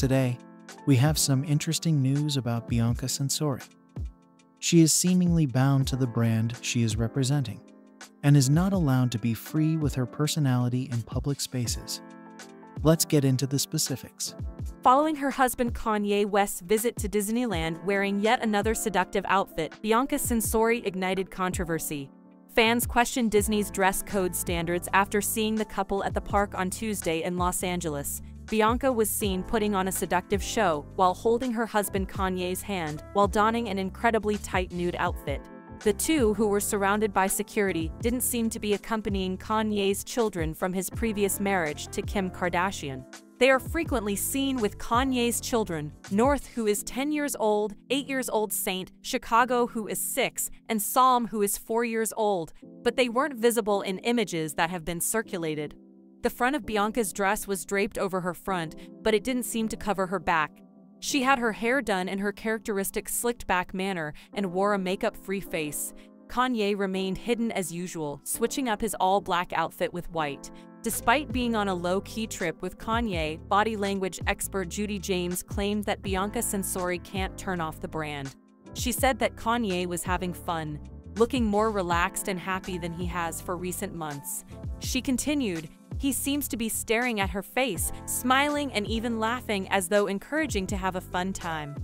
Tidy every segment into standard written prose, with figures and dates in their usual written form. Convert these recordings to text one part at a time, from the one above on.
Today, we have some interesting news about Bianca Censori. She is seemingly bound to the brand she is representing and is not allowed to be free with her personality in public spaces. Let's get into the specifics. Following her husband Kanye West's visit to Disneyland wearing yet another seductive outfit, Bianca Censori ignited controversy. Fans questioned Disney's dress code standards after seeing the couple at the park on Tuesday in Los Angeles. Bianca was seen putting on a seductive show while holding her husband Kanye's hand while donning an incredibly tight nude outfit. The two, who were surrounded by security, didn't seem to be accompanying Kanye's children from his previous marriage to Kim Kardashian. They are frequently seen with Kanye's children, North, who is 10 years old, 8 years old, Saint, Chicago, who is 6, and Psalm, who is 4 years old, but they weren't visible in images that have been circulated. The front of Bianca's dress was draped over her front, but it didn't seem to cover her back. She had her hair done in her characteristic slicked-back manner and wore a makeup-free face. Kanye remained hidden as usual, switching up his all-black outfit with white. Despite being on a low-key trip with Kanye, body language expert Judy James claimed that Bianca Censori can't turn off the brand. She said that Kanye was having fun, looking more relaxed and happy than he has for recent months. She continued, "He seems to be staring at her face, smiling and even laughing as though encouraging to have a fun time."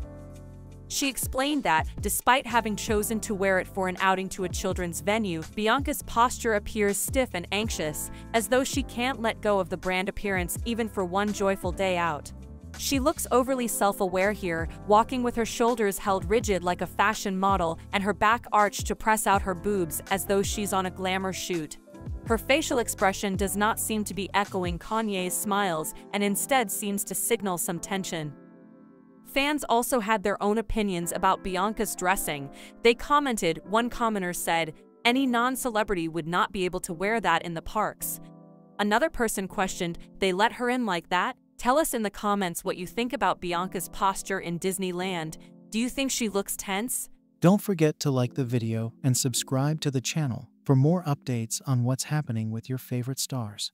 She explained that, despite having chosen to wear it for an outing to a children's venue, Bianca's posture appears stiff and anxious, as though she can't let go of the brand appearance even for one joyful day out. She looks overly self-aware here, walking with her shoulders held rigid like a fashion model and her back arched to press out her boobs as though she's on a glamour shoot. Her facial expression does not seem to be echoing Kanye's smiles and instead seems to signal some tension. Fans also had their own opinions about Bianca's dressing. They commented, one commenter said, "Any non-celebrity would not be able to wear that in the parks." Another person questioned, "They let her in like that? Tell us in the comments what you think about Bianca's posture in Disneyland. Do you think she looks tense?" Don't forget to like the video and subscribe to the channel for more updates on what's happening with your favorite stars.